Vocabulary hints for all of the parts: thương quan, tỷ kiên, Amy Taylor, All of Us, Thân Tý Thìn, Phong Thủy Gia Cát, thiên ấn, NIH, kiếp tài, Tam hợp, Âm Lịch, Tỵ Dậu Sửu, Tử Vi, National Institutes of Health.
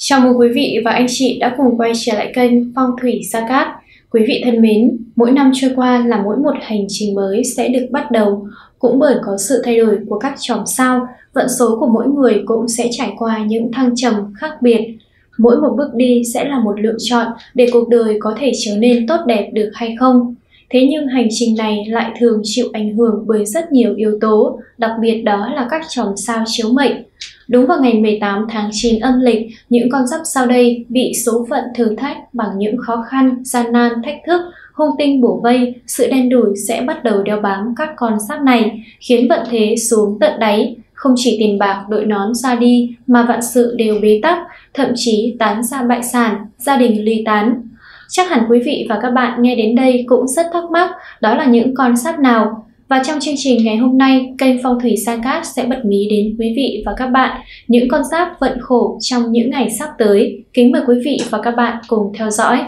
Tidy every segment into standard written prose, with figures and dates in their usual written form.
Chào mừng quý vị và anh chị đã cùng quay trở lại kênh Phong Thủy Gia Cát. Quý vị thân mến, mỗi năm trôi qua là mỗi một hành trình mới sẽ được bắt đầu, cũng bởi có sự thay đổi của các chòm sao, vận số của mỗi người cũng sẽ trải qua những thăng trầm khác biệt. Mỗi một bước đi sẽ là một lựa chọn để cuộc đời có thể trở nên tốt đẹp được hay không. Thế nhưng hành trình này lại thường chịu ảnh hưởng bởi rất nhiều yếu tố, đặc biệt đó là các chòm sao chiếu mệnh. Đúng vào ngày 18 tháng 9 âm lịch, những con giáp sau đây bị số phận thử thách bằng những khó khăn, gian nan, thách thức, hung tinh bủa vây, sự đen đủi sẽ bắt đầu đeo bám các con giáp này, khiến vận thế xuống tận đáy. Không chỉ tiền bạc đội nón ra đi mà vạn sự đều bế tắc, thậm chí tán gia bại sản, gia đình ly tán. Chắc hẳn quý vị và các bạn nghe đến đây cũng rất thắc mắc đó là những con giáp nào. Và trong chương trình ngày hôm nay, kênh Phong Thủy Gia Cát sẽ bật mí đến quý vị và các bạn những con giáp vận khổ trong những ngày sắp tới. Kính mời quý vị và các bạn cùng theo dõi.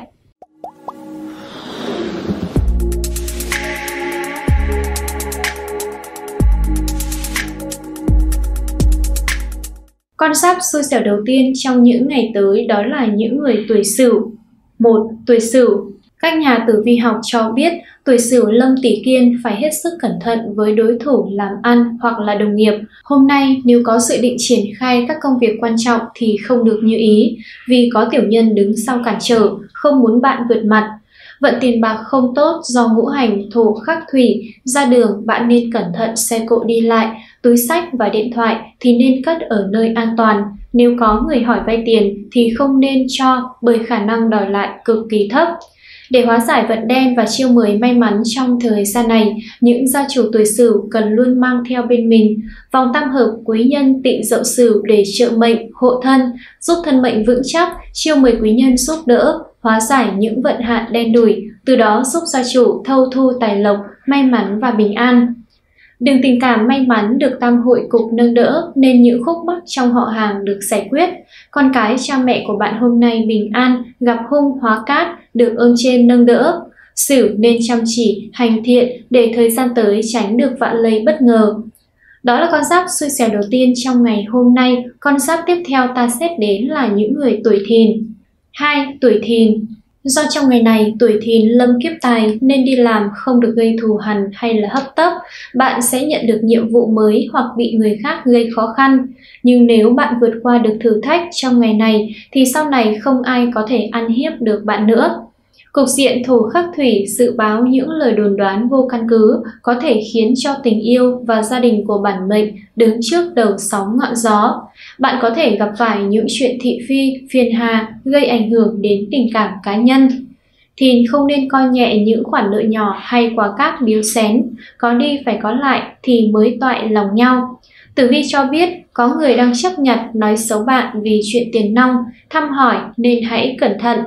Con giáp xui xẻo đầu tiên trong những ngày tới đó là những người tuổi Sửu. 1. Tuổi Sửu. Các nhà tử vi học cho biết tuổi Sửu Lâm Tý Kiên phải hết sức cẩn thận với đối thủ làm ăn hoặc là đồng nghiệp. Hôm nay nếu có dự định triển khai các công việc quan trọng thì không được như ý vì có tiểu nhân đứng sau cản trở, không muốn bạn vượt mặt. Vận tiền bạc không tốt do ngũ hành thổ khắc thủy, ra đường bạn nên cẩn thận xe cộ đi lại, túi xách và điện thoại thì nên cất ở nơi an toàn. Nếu có người hỏi vay tiền thì không nên cho bởi khả năng đòi lại cực kỳ thấp. Để hóa giải vận đen và chiêu mời may mắn trong thời gian này, những gia chủ tuổi Sửu cần luôn mang theo bên mình vòng tam hợp quý nhân Tị Dậu Sửu để trợ mệnh, hộ thân, giúp thân mệnh vững chắc, chiêu mời quý nhân giúp đỡ, hóa giải những vận hạn đen đủi, từ đó giúp gia chủ thâu thu tài lộc, may mắn và bình an. Đường tình cảm may mắn được tam hội cục nâng đỡ nên những khúc mắc trong họ hàng được giải quyết. Con cái cha mẹ của bạn hôm nay bình an, gặp hung hóa cát, được ơn trên nâng đỡ. Sửu nên chăm chỉ, hành thiện để thời gian tới tránh được vạ lây bất ngờ. Đó là con giáp xui xẻo đầu tiên trong ngày hôm nay. Con giáp tiếp theo ta xét đến là những người tuổi Thìn. 2. Tuổi Thìn. Do trong ngày này tuổi Thìn lâm kiếp tài nên đi làm không được gây thù hằn hay là hấp tấp, bạn sẽ nhận được nhiệm vụ mới hoặc bị người khác gây khó khăn. Nhưng nếu bạn vượt qua được thử thách trong ngày này thì sau này không ai có thể ăn hiếp được bạn nữa. Cục diện thổ khắc thủy dự báo những lời đồn đoán vô căn cứ có thể khiến cho tình yêu và gia đình của bản mệnh đứng trước đầu sóng ngọn gió. Bạn có thể gặp phải những chuyện thị phi, phiền hà gây ảnh hưởng đến tình cảm cá nhân. Thìn không nên coi nhẹ những khoản nợ nhỏ hay quá các biếu xén, có đi phải có lại thì mới toại lòng nhau. Tử vi cho biết có người đang chấp nhặt nói xấu bạn vì chuyện tiền nong, thăm hỏi nên hãy cẩn thận.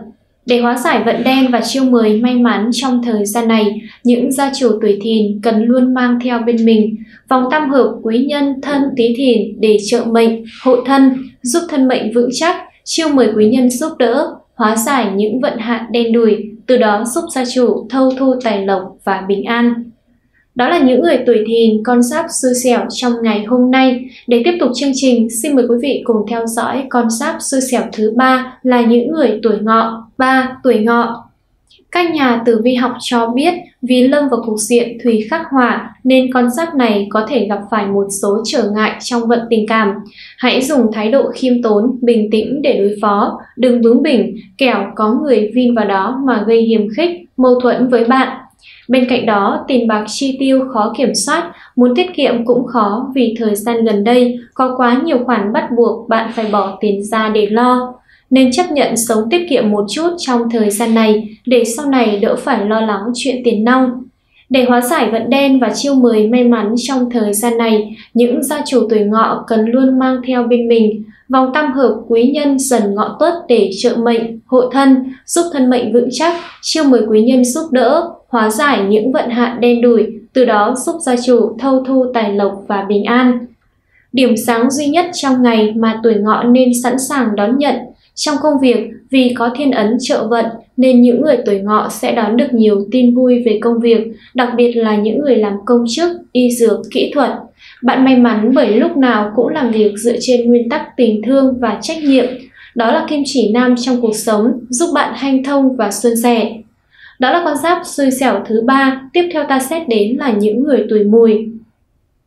Để hóa giải vận đen và chiêu mời may mắn trong thời gian này, những gia chủ tuổi Thìn cần luôn mang theo bên mình vòng tam hợp quý nhân thân Tý Thìn để trợ mệnh, hộ thân, giúp thân mệnh vững chắc, chiêu mời quý nhân giúp đỡ, hóa giải những vận hạn đen đủi, từ đó giúp gia chủ thâu thu tài lộc và bình an. Đó là những người tuổi Thìn, con giáp xui xẻo trong ngày hôm nay. Để tiếp tục chương trình, xin mời quý vị cùng theo dõi con giáp xui xẻo thứ 3 là những người tuổi Ngọ. 3. Tuổi Ngọ. Các nhà tử vi học cho biết vì lâm vào cục diện thủy khắc hỏa nên con giáp này có thể gặp phải một số trở ngại trong vận tình cảm. Hãy dùng thái độ khiêm tốn, bình tĩnh để đối phó, đừng bướng bỉnh, kẻo có người vin vào đó mà gây hiềm khích, mâu thuẫn với bạn. Bên cạnh đó, tiền bạc chi tiêu khó kiểm soát, muốn tiết kiệm cũng khó vì thời gian gần đây có quá nhiều khoản bắt buộc bạn phải bỏ tiền ra để lo. Nên chấp nhận sống tiết kiệm một chút trong thời gian này để sau này đỡ phải lo lắng chuyện tiền nong. Để hóa giải vận đen và chiêu mời may mắn trong thời gian này, những gia chủ tuổi Ngọ cần luôn mang theo bên mình vòng tam hợp quý nhân Dần Ngọ Tuất để trợ mệnh, hộ thân, giúp thân mệnh vững chắc, chiêu mời quý nhân giúp đỡ, hóa giải những vận hạn đen đủi, từ đó giúp gia chủ thâu thu tài lộc và bình an. Điểm sáng duy nhất trong ngày mà tuổi Ngọ nên sẵn sàng đón nhận. Trong công việc, vì có thiên ấn trợ vận nên những người tuổi Ngọ sẽ đón được nhiều tin vui về công việc, đặc biệt là những người làm công chức, y dược, kỹ thuật. Bạn may mắn bởi lúc nào cũng làm việc dựa trên nguyên tắc tình thương và trách nhiệm. Đó là kim chỉ nam trong cuộc sống, giúp bạn hanh thông và suôn sẻ. Đó là con giáp xui xẻo thứ 3, tiếp theo ta xét đến là những người tuổi Mùi.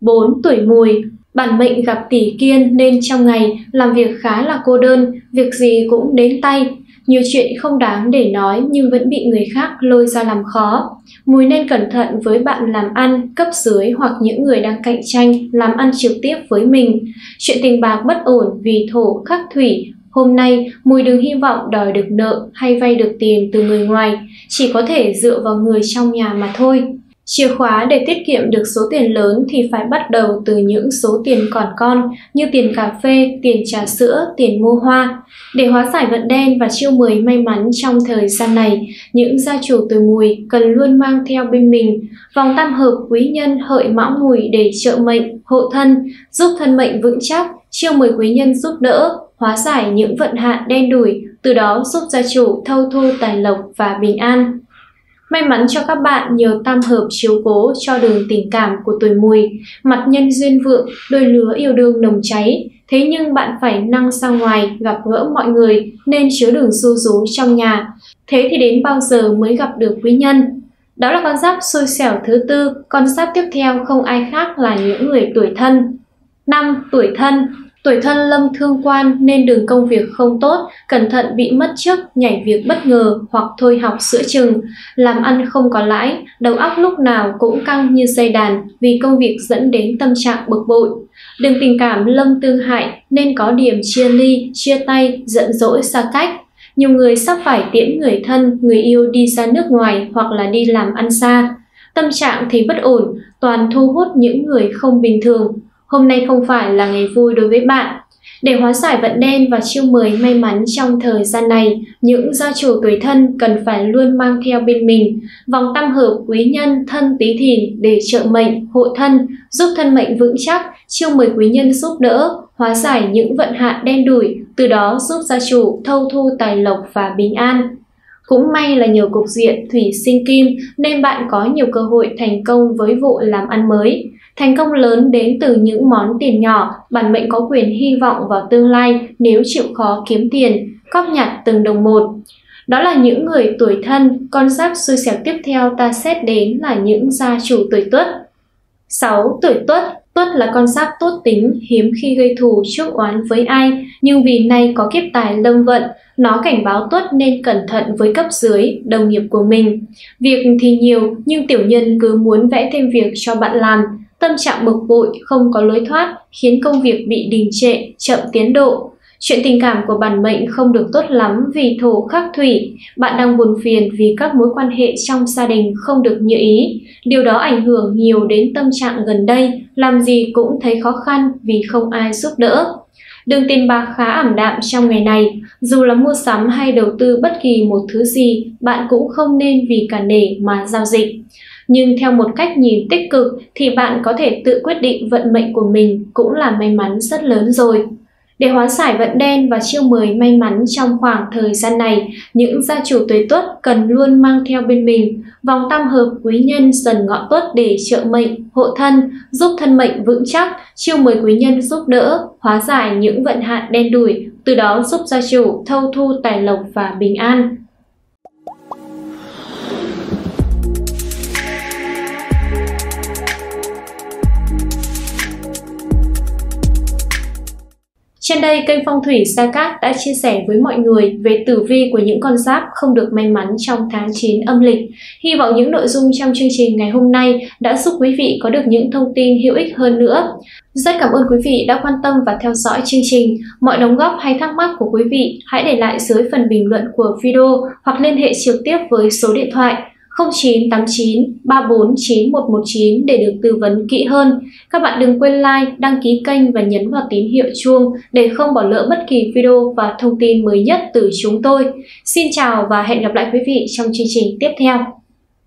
4. Tuổi Mùi. Bản mệnh gặp tỷ kiên nên trong ngày làm việc khá là cô đơn, việc gì cũng đến tay. Nhiều chuyện không đáng để nói nhưng vẫn bị người khác lôi ra làm khó. Mùi nên cẩn thận với bạn làm ăn, cấp dưới hoặc những người đang cạnh tranh làm ăn trực tiếp với mình. Chuyện tình bạc bất ổn vì thổ khắc thủy. Hôm nay, Mùi đừng hy vọng đòi được nợ hay vay được tiền từ người ngoài, chỉ có thể dựa vào người trong nhà mà thôi. Chìa khóa để tiết kiệm được số tiền lớn thì phải bắt đầu từ những số tiền còn con như tiền cà phê, tiền trà sữa, tiền mua hoa. Để hóa giải vận đen và chiêu 10 may mắn trong thời gian này, những gia chủ tuổi Mùi cần luôn mang theo bên mình vòng tam hợp quý nhân hợi mão mùi để trợ mệnh, hộ thân, giúp thân mệnh vững chắc, chiêu 10 quý nhân giúp đỡ, hóa giải những vận hạn đen đủi, từ đó giúp gia chủ thâu thu tài lộc và bình an. May mắn cho các bạn nhờ tam hợp chiếu cố cho đường tình cảm của tuổi Mùi, mặt nhân duyên vượng, đôi lứa yêu đương nồng cháy. Thế nhưng bạn phải năng ra ngoài, gặp gỡ mọi người nên chứa đừng su rú trong nhà. Thế thì đến bao giờ mới gặp được quý nhân? Đó là con giáp xui xẻo thứ 4, con giáp tiếp theo không ai khác là những người tuổi Thân. 5. Tuổi Thân. Tuổi Thân lâm thương quan nên đường công việc không tốt, cẩn thận bị mất chức, nhảy việc bất ngờ hoặc thôi học giữa chừng. Làm ăn không có lãi, đầu óc lúc nào cũng căng như dây đàn vì công việc dẫn đến tâm trạng bực bội. Đường tình cảm lâm tương hại nên có điểm chia ly, chia tay, giận dỗi xa cách. Nhiều người sắp phải tiễn người thân, người yêu đi ra nước ngoài hoặc là đi làm ăn xa. Tâm trạng thì bất ổn, toàn thu hút những người không bình thường. Hôm nay không phải là ngày vui đối với bạn. Để hóa giải vận đen và chiêu 10 may mắn trong thời gian này, những gia chủ tuổi Thân cần phải luôn mang theo bên mình vòng tam hợp quý nhân Thân Tý Thìn để trợ mệnh, hộ thân, giúp thân mệnh vững chắc, chiêu 10 quý nhân giúp đỡ, hóa giải những vận hạn đen đủi, từ đó giúp gia chủ thâu thu tài lộc và bình an. Cũng may là nhờ cục diện thủy sinh kim nên bạn có nhiều cơ hội thành công với vụ làm ăn mới. Thành công lớn đến từ những món tiền nhỏ, bản mệnh có quyền hy vọng vào tương lai nếu chịu khó kiếm tiền, cóp nhặt từng đồng một. Đó là những người tuổi Thân, con giáp xui xẻo tiếp theo ta xét đến là những gia chủ tuổi Tuất. 6. Tuổi Tuất. Tuất là con giáp tốt tính, hiếm khi gây thù chuốc oán với ai, nhưng vì nay có kiếp tài lâm vận, nó cảnh báo Tuất nên cẩn thận với cấp dưới, đồng nghiệp của mình. Việc thì nhiều, nhưng tiểu nhân cứ muốn vẽ thêm việc cho bạn làm. Tâm trạng bực bội, không có lối thoát, khiến công việc bị đình trệ, chậm tiến độ. Chuyện tình cảm của bản mệnh không được tốt lắm vì thổ khắc thủy. Bạn đang buồn phiền vì các mối quan hệ trong gia đình không được như ý. Điều đó ảnh hưởng nhiều đến tâm trạng gần đây, làm gì cũng thấy khó khăn vì không ai giúp đỡ. Đường tiền bạc khá ảm đạm trong ngày này. Dù là mua sắm hay đầu tư bất kỳ một thứ gì, bạn cũng không nên vì cả nể mà giao dịch. Nhưng theo một cách nhìn tích cực thì bạn có thể tự quyết định vận mệnh của mình, cũng là may mắn rất lớn rồi. Để hóa giải vận đen và chiêu 10 may mắn trong khoảng thời gian này, những gia chủ tuổi Tuất cần luôn mang theo bên mình vòng tam hợp quý nhân Dần Ngọ Tuất để trợ mệnh, hộ thân, giúp thân mệnh vững chắc, chiêu 10 quý nhân giúp đỡ, hóa giải những vận hạn đen đủi, từ đó giúp gia chủ thâu thu tài lộc và bình an. Trên đây, kênh Phong Thủy Gia Cát đã chia sẻ với mọi người về tử vi của những con giáp không được may mắn trong tháng 9 âm lịch. Hy vọng những nội dung trong chương trình ngày hôm nay đã giúp quý vị có được những thông tin hữu ích hơn nữa. Rất cảm ơn quý vị đã quan tâm và theo dõi chương trình. Mọi đóng góp hay thắc mắc của quý vị hãy để lại dưới phần bình luận của video hoặc liên hệ trực tiếp với số điện thoại 0989 349119 để được tư vấn kỹ hơn. Các bạn đừng quên like, đăng ký kênh và nhấn vào tín hiệu chuông để không bỏ lỡ bất kỳ video và thông tin mới nhất từ chúng tôi. Xin chào và hẹn gặp lại quý vị trong chương trình tiếp theo.